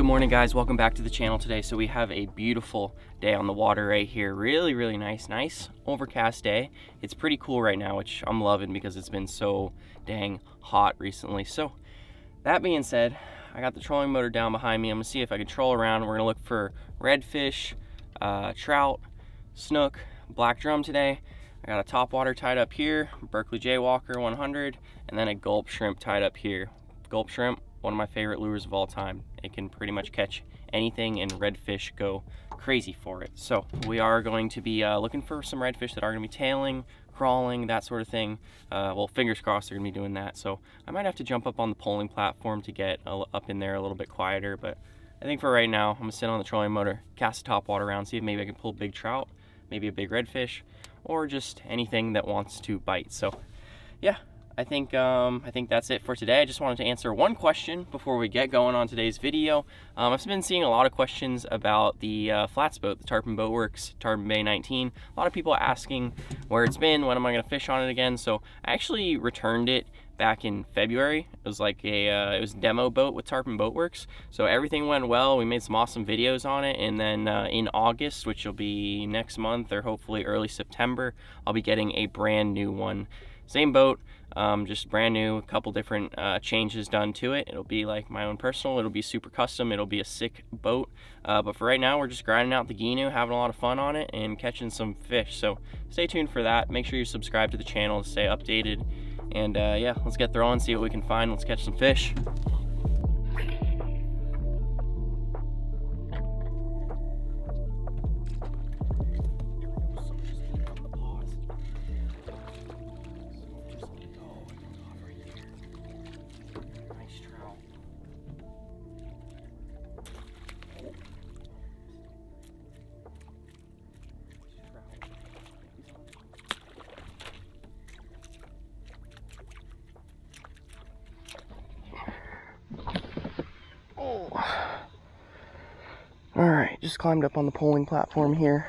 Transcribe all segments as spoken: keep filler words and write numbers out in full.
Good morning, guys. Welcome back to the channel today. So we have a beautiful day on the water right here. Really, really nice, nice overcast day. It's pretty cool right now, which I'm loving because it's been so dang hot recently. So that being said, I got the trolling motor down behind me. I'm gonna see if I can troll around. We're gonna look for redfish, uh, trout, snook, black drum today. I got a topwater tied up here, Berkeley Jaywalker one hundred, and then a gulp shrimp tied up here. Gulp shrimp, one of my favorite lures of all time. It can pretty much catch anything and redfish go crazy for it. So we are going to be uh, looking for some redfish that are gonna be tailing, crawling, that sort of thing. Uh, well, fingers crossed they're gonna be doing that. So I might have to jump up on the polling platform to get a, up in there a little bit quieter, but I think for right now, I'm gonna sit on the trolling motor, cast the topwater around, see if maybe I can pull big trout, maybe a big redfish, or just anything that wants to bite. So yeah, I think um, I think that's it for today. I just wanted to answer one question before we get going on today's video. Um, I've been seeing a lot of questions about the uh, flats boat, the Tarpon Boatworks, Tarpon Bay nineteen. A lot of people asking where it's been, when am I gonna fish on it again? So I actually returned it back in February. It was like a, uh, it was a demo boat with Tarpon Boatworks. So everything went well. We made some awesome videos on it. And then uh, in August, which will be next month or hopefully early September, I'll be getting a brand new one. Same boat, um, just brand new, a couple different uh, changes done to it. It'll be like my own personal, it'll be super custom, it'll be a sick boat. Uh, but for right now, we're just grinding out the Gheenoe, having a lot of fun on it and catching some fish. So stay tuned for that. Make sure you subscribe to the channel to stay updated. And uh, yeah, let's get throwing, see what we can find. Let's catch some fish. Just climbed up on the polling platform here.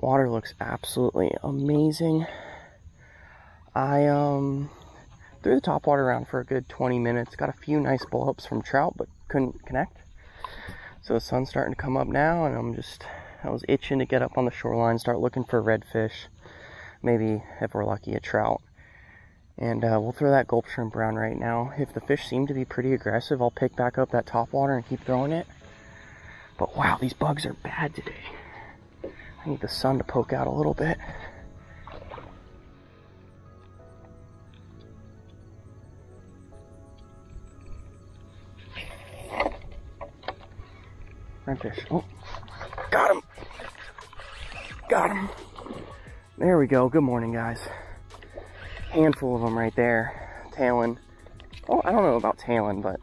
Water looks absolutely amazing. I um, threw the topwater around for a good twenty minutes. Got a few nice blowups from trout, but couldn't connect. So the sun's starting to come up now, and I'm just, I was itching to get up on the shoreline, start looking for redfish. Maybe, if we're lucky, a trout. And uh, we'll throw that gulp shrimp around right now. If the fish seem to be pretty aggressive, I'll pick back up that topwater and keep throwing it. But wow, these bugs are bad today. I need the sun to poke out a little bit. Redfish. Oh, got him. Got him. There we go. Good morning, guys. Handful of them right there. Tailing. Oh, I don't know about tailing, but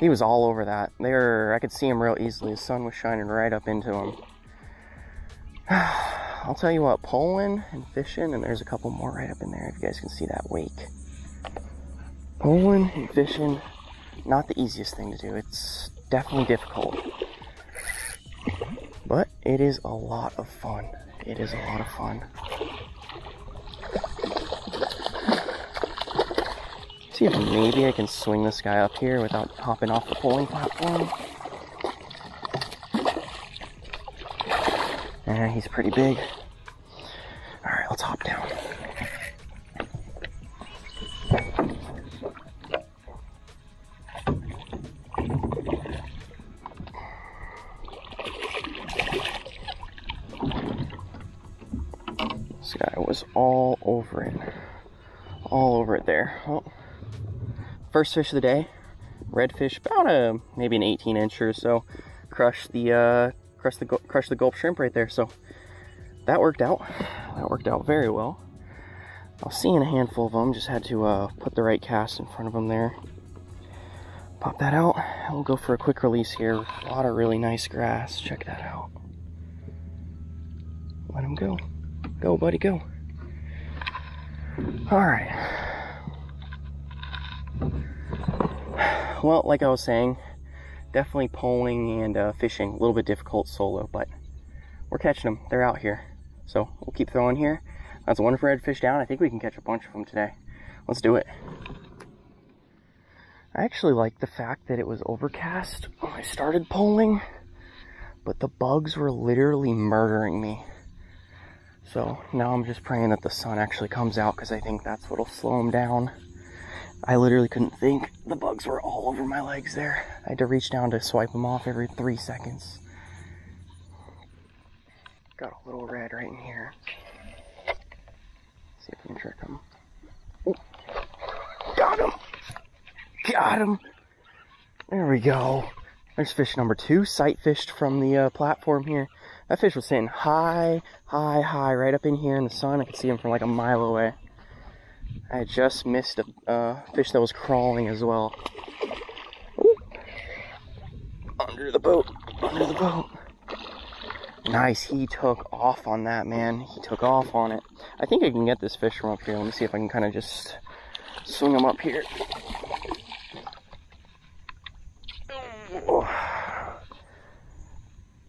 he was all over that. There, I could see him real easily. The sun was shining right up into him. I'll tell you what, polling and fishing, and there's a couple more right up in there if you guys can see that wake. Polling and fishing, not the easiest thing to do. It's definitely difficult. But it is a lot of fun. It is a lot of fun. See if maybe I can swing this guy up here without hopping off the polling platform. And he's pretty big. All right, let's hop down. This guy was all over it. All over it there. Oh. First fish of the day, redfish, about a maybe an eighteen inch or so. Crushed the uh, crushed the crushed the gulp shrimp right there. So that worked out. That worked out very well. I was seeing a handful of them. Just had to uh, put the right cast in front of them there. Pop that out. We'll go for a quick release here. A lot of really nice grass. Check that out. Let him go. Go, buddy, go. All right. Well, like I was saying, definitely polling and uh, fishing, a little bit difficult solo, but we're catching them. They're out here. So we'll keep throwing here. That's one redfish down. I think we can catch a bunch of them today. Let's do it. I actually like the fact that it was overcast when I started polling, but the bugs were literally murdering me. So now I'm just praying that the sun actually comes out, because I think that's what'll slow them down. I literally couldn't think. The bugs were all over my legs there. I had to reach down to swipe them off every three seconds. Got a little red right in here. Let's see if we can trick them. Oh, got him! Got him! There we go. There's fish number two, sight fished from the uh, platform here. That fish was sitting high, high, high, right up in here in the sun. I could see him from like a mile away. I just missed a uh, fish that was crawling as well. Ooh. Under the boat, under the boat. Nice, he took off on that, man. He took off on it. I think I can get this fish from up here. Let me see if I can kind of just swing him up here. Oh.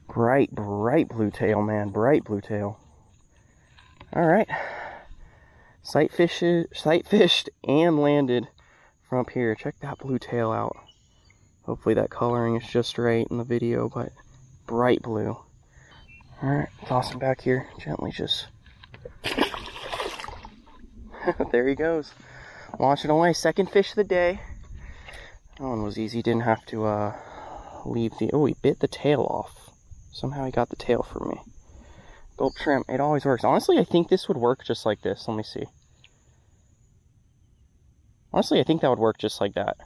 Bright, bright blue tail, man. Bright blue tail. All right. Sight fish, sight fished and landed from up here. Check that blue tail out. Hopefully that coloring is just right in the video, but bright blue. All right, toss him back here. Gently just... There he goes. Launching away. Second fish of the day. That one was easy. Didn't have to uh, leave the... Oh, he bit the tail off. Somehow he got the tail from me. Gulp shrimp. It always works. Honestly, I think this would work just like this. Let me see. Honestly, I think that would work just like that.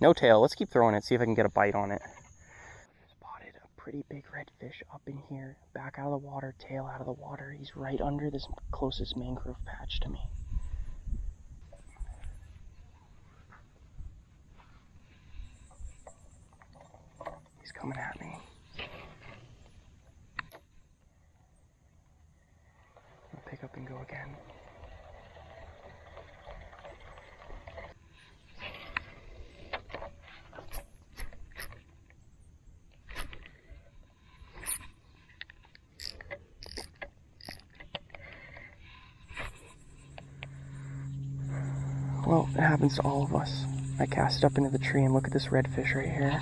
No tail. Let's keep throwing it. See if I can get a bite on it. Pretty big redfish up in here, back out of the water, tail out of the water. He's right under this closest mangrove patch to me. He's coming at me. I'll pick up and go again. Well, it happens to all of us. I cast up into the tree and look at this redfish right here.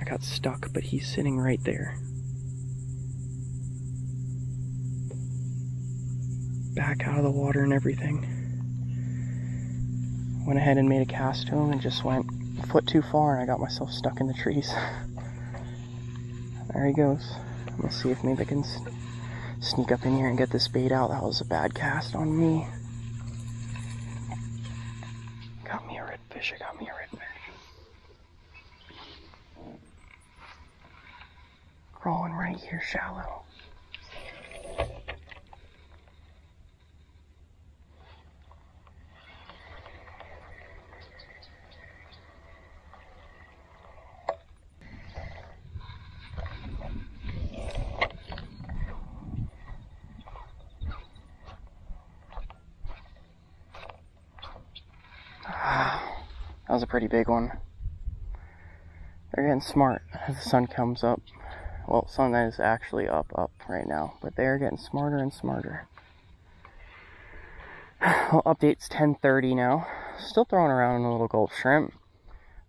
I got stuck, but he's sitting right there. Back out of the water and everything. Went ahead and made a cast to him and just went a foot too far and I got myself stuck in the trees. There he goes. I'm gonna see if maybe I can sneak up in here and get this bait out. That was a bad cast on me. Got me a redfish, I got me a redfish. Crawling right here, shallow. That was a pretty big one. They're getting smart as the sun comes up. Well, sun that is actually up, up right now, but they are getting smarter and smarter. Well, update's ten thirty now. Still throwing around a little gulp shrimp,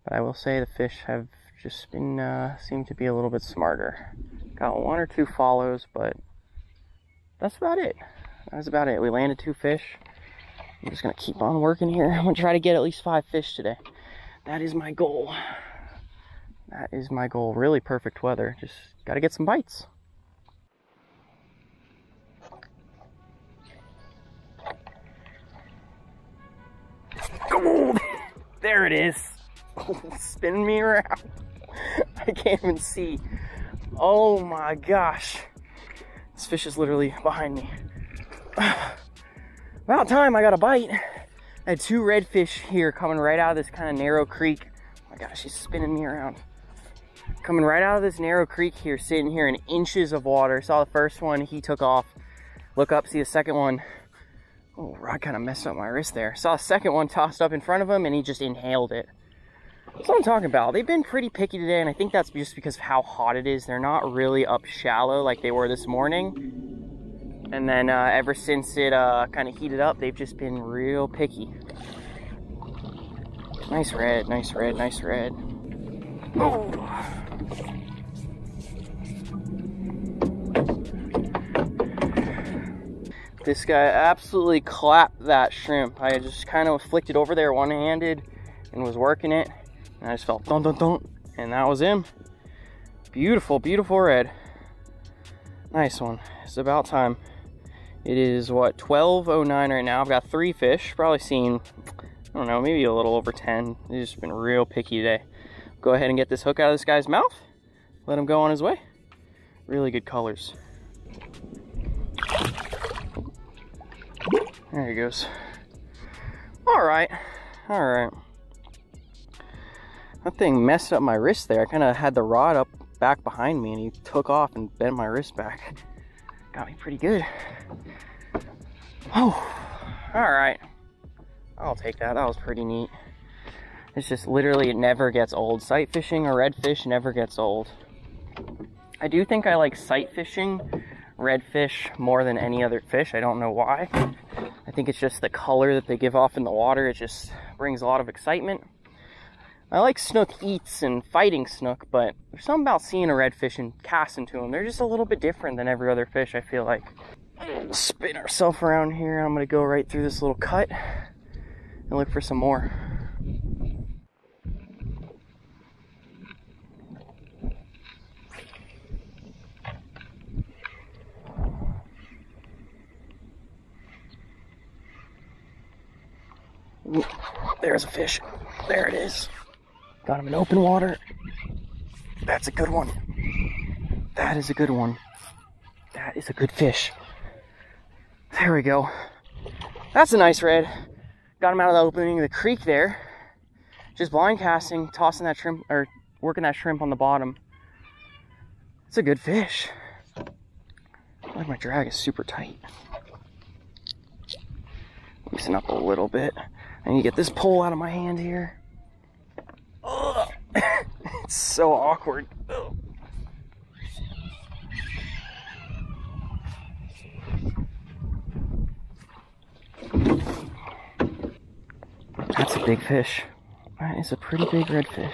but I will say the fish have just been, uh, seem to be a little bit smarter. Got one or two follows, but that's about it. That's about it. We landed two fish. I'm just gonna keep on working here. I'm gonna try to get at least five fish today. That is my goal. That is my goal. Really perfect weather. Just gotta get some bites. Oh, there it is. Oh, spin me around. I can't even see. Oh my gosh. This fish is literally behind me. About time I got a bite. I had two redfish here coming right out of this kind of narrow creek. Oh my gosh, she's spinning me around. Coming right out of this narrow creek here, sitting here in inches of water. Saw the first one, he took off. Look up, see the second one. Oh, rod kind of messed up my wrist there. Saw a second one tossed up in front of him and he just inhaled it. That's what I'm talking about. They've been pretty picky today and I think that's just because of how hot it is. They're not really up shallow like they were this morning. And then uh, ever since it uh, kind of heated up, they've just been real picky. Nice red, nice red, nice red. Oh. This guy absolutely clapped that shrimp. I just kind of flicked it over there one-handed and was working it. And I just felt dun dun dun, and that was him. Beautiful, beautiful red. Nice one. It's about time. It is, what, twelve oh nine right now. I've got three fish, probably seen, I don't know, maybe a little over ten. He's just been real picky today. Go ahead and get this hook out of this guy's mouth. Let him go on his way. Really good colors. There he goes. All right, all right. That thing messed up my wrist there. I kind of had the rod up back behind me and he took off and bent my wrist back. Got me pretty good. Oh, all right. I'll take that. That was pretty neat. It's just literally, it never gets old. Sight fishing or redfish never gets old. I do think I like sight fishing redfish more than any other fish. I don't know why. I think it's just the color that they give off in the water. It just brings a lot of excitement. I like snook eats and fighting snook, but there's something about seeing a redfish and casting to them. They're just a little bit different than every other fish, I feel like. Spin ourselves around here. I'm gonna go right through this little cut and look for some more. There's a fish. There it is. Got him in open water. That's a good one. That is a good one. That is a good fish. There we go. That's a nice red. Got him out of the opening of the creek there. Just blind casting, tossing that shrimp, or working that shrimp on the bottom. It's a good fish. I like my drag is super tight. Loosen up a little bit. I need to get this pole out of my hand here. Ugh. It's so awkward. Ugh. That's a big fish. That is a pretty big redfish.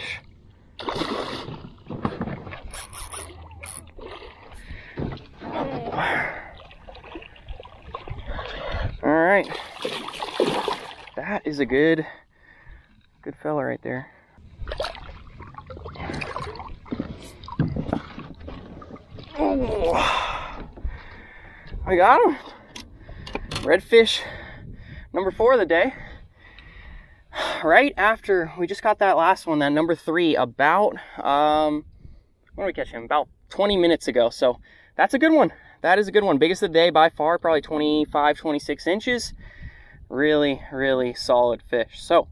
All right. That is a good, good fella right there. Oh, I got him. Redfish number four of the day. Right after we just got that last one, that number three, about, um, when did we catch him? About twenty minutes ago. So that's a good one. That is a good one. Biggest of the day by far, probably twenty-five, twenty-six inches. Really, really solid fish. So,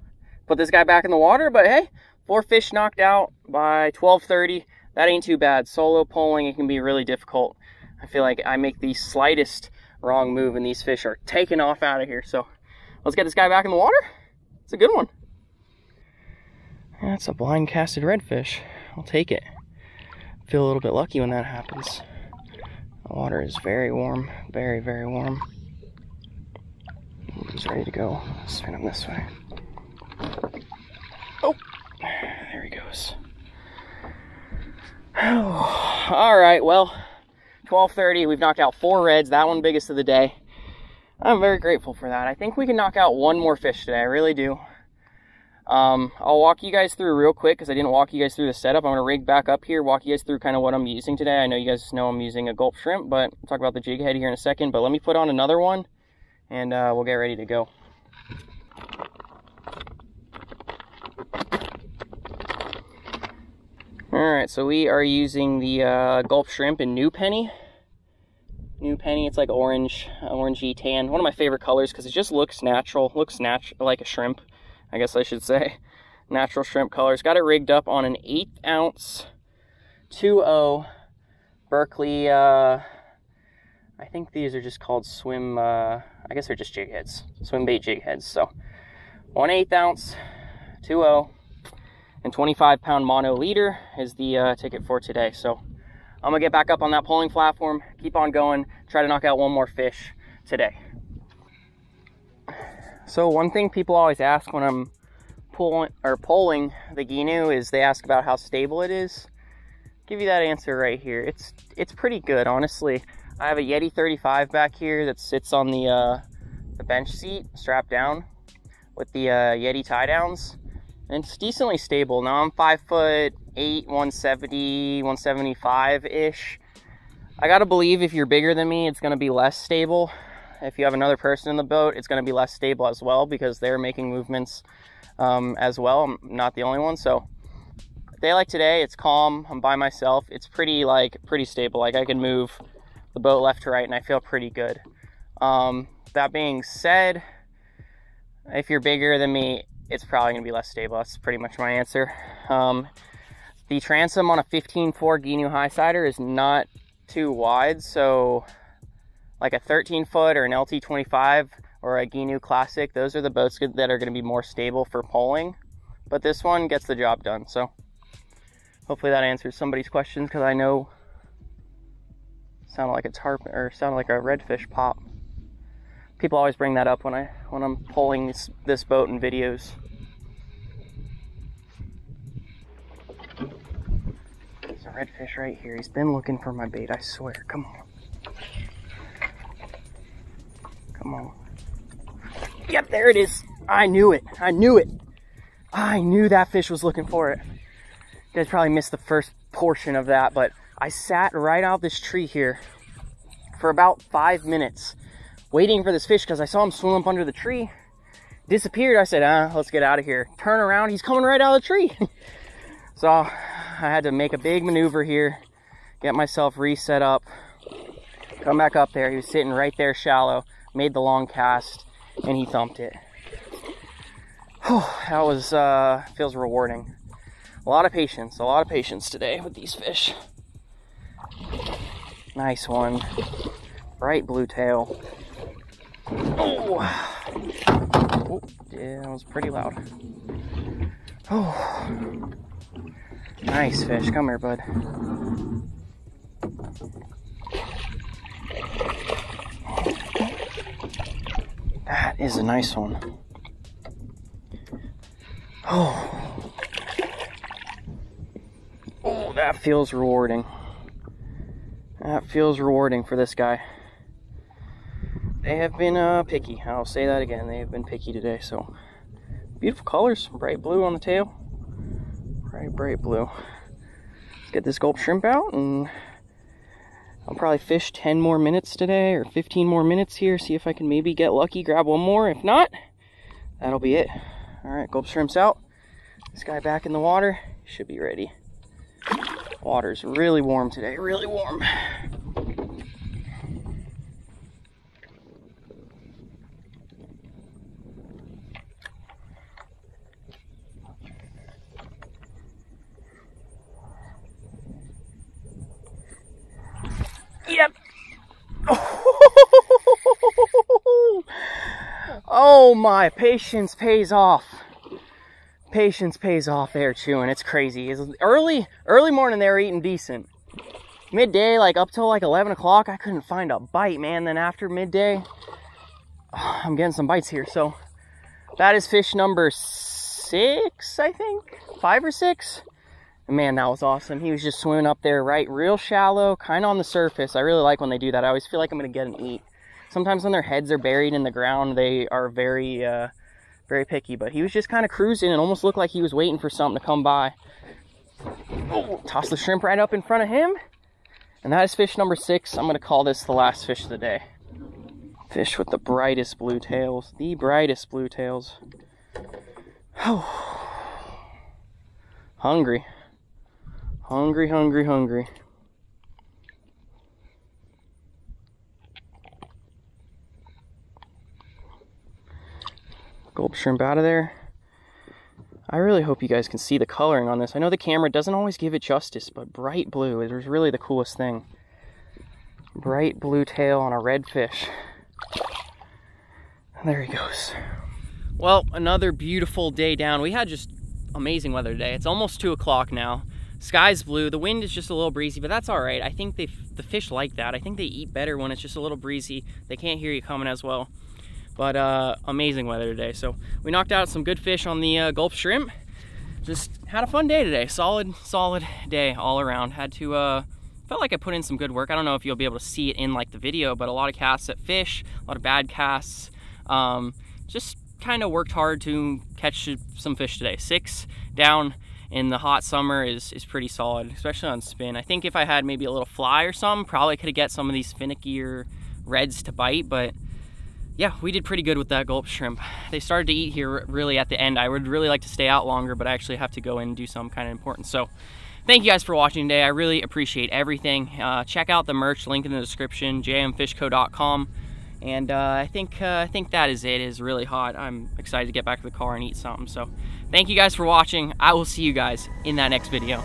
put this guy back in the water, but hey, four fish knocked out by twelve thirty. That ain't too bad. Solo polling, it can be really difficult. I feel like I make the slightest wrong move and these fish are taken off out of here. So, let's get this guy back in the water. It's a good one. That's a blind casted redfish. I'll take it. I feel a little bit lucky when that happens. The water is very warm, very, very warm. He's ready to go. Spin him this way. Oh, there he goes. Oh, all right, well, twelve thirty, we've knocked out four reds, that one biggest of the day. I'm very grateful for that. I think we can knock out one more fish today, I really do. Um, I'll walk you guys through real quick because I didn't walk you guys through the setup. I'm gonna rig back up here, walk you guys through kind of what I'm using today. I know you guys know I'm using a gulp shrimp, but I'll talk about the jig head here in a second, but let me put on another one. And uh, we'll get ready to go. All right, so we are using the uh, Gulp shrimp in New Penny. New Penny, it's like orange, orangey tan. One of my favorite colors because it just looks natural. Looks natu- like a shrimp, I guess I should say. Natural shrimp colors. Got it rigged up on an eighth ounce two oh Berkeley. Uh, I think these are just called swim, uh, I guess they're just jig heads, swim bait jig heads. So one eighth ounce, two oh, and twenty-five pound mono leader is the uh, ticket for today. So I'm gonna get back up on that polling platform, keep on going, try to knock out one more fish today. So one thing people always ask when I'm pulling or polling the Gheenoe is they ask about how stable it is. I'll give you that answer right here. It's it's pretty good, honestly. I have a Yeti thirty-five back here that sits on the uh, the bench seat, strapped down with the uh, Yeti tie downs, and it's decently stable. Now I'm five foot eight, one seventy, one seventy-five ish. I gotta believe if you're bigger than me, it's gonna be less stable. If you have another person in the boat, it's gonna be less stable as well because they're making movements um, as well. I'm not the only one. So a day like today, it's calm, I'm by myself. It's pretty like pretty stable. Like I can move the boat left to right and I feel pretty good. Um, that being said, if you're bigger than me, it's probably gonna be less stable. That's pretty much my answer. Um, the transom on a fifteen four Gheenoe high sider is not too wide, so like a thirteen foot or an L T twenty-five or a Gheenoe Classic, those are the boats that are going to be more stable for poling, but this one gets the job done. So hopefully that answers somebody's questions, because I know it sounded like a tarpon or sounded like a redfish pop. People always bring that up when I when I'm poling this this boat in videos. There's a redfish right here. He's been looking for my bait, I swear. Come on. Come on. Yep, there it is. I knew it. I knew it. I knew that fish was looking for it. You guys probably missed the first portion of that, but I sat right out this tree here for about five minutes waiting for this fish because I saw him swim up under the tree. Disappeared. I said, ah, let's get out of here. Turn around. He's coming right out of the tree. So I had to make a big maneuver here, get myself reset up, come back up there. He was sitting right there shallow. Made the long cast, and he thumped it. Whew, that was, uh, feels rewarding. A lot of patience, a lot of patience today with these fish. Nice one. Bright blue tail. Oh, oh yeah, that was pretty loud. Oh, nice fish. Come here, bud. That is a nice one. Oh. Oh, that feels rewarding. That feels rewarding for this guy. They have been uh, picky. I'll say that again. They have been picky today. So beautiful colors. Bright blue on the tail. Bright, bright blue. Let's get this Gulp shrimp out, and I'll probably fish ten more minutes today, or fifteen more minutes here, see if I can maybe get lucky, grab one more. If not, that'll be it. All right, Gulp shrimp's out. This guy back in the water, should be ready. Water's really warm today, really warm. Yep. Oh, my patience pays off. Patience pays off there chewing. It's crazy. It's early, early morning they were eating decent. Midday, like up till like eleven o'clock, I couldn't find a bite, man. Then after midday, oh, I'm getting some bites here. So that is fish number six, I think. Five or six. Man, that was awesome. He was just swimming up there, right? Real shallow, kind of on the surface. I really like when they do that. I always feel like I'm going to get an eat. Sometimes when their heads are buried in the ground, they are very, uh, very picky. But he was just kind of cruising and almost looked like he was waiting for something to come by. Oh, toss the shrimp right up in front of him. And that is fish number six. I'm going to call this the last fish of the day. Fish with the brightest blue tails. The brightest blue tails. Oh, hungry. Hungry, hungry, hungry. Gulp shrimp out of there. I really hope you guys can see the coloring on this. I know the camera doesn't always give it justice, but bright blue is really the coolest thing. Bright blue tail on a redfish. And there he goes. Well, another beautiful day down. We had just amazing weather today. It's almost two o'clock now. Sky's blue, the wind is just a little breezy, but that's all right. I think they, the fish like that. I think they eat better when it's just a little breezy. They can't hear you coming as well. But uh, amazing weather today. So we knocked out some good fish on the uh, Gulp shrimp. Just had a fun day today. Solid, solid day all around. Had to, uh, felt like I put in some good work. I don't know if you'll be able to see it in like the video, but a lot of casts at fish, a lot of bad casts. Um, just kind of worked hard to catch some fish today. Six down in the hot summer is, is pretty solid, especially on spin. I think if I had maybe a little fly or something, probably could have got some of these finickier reds to bite, but yeah, we did pretty good with that Gulp shrimp. They started to eat here really at the end. I would really like to stay out longer, but I actually have to go in and do some kind of important. So thank you guys for watching today. I really appreciate everything. Uh, check out the merch, link in the description, j m fish co dot com. And uh, I think uh, I think that is it. It is really hot. I'm excited to get back to the car and eat something. So thank you guys for watching. I will see you guys in that next video.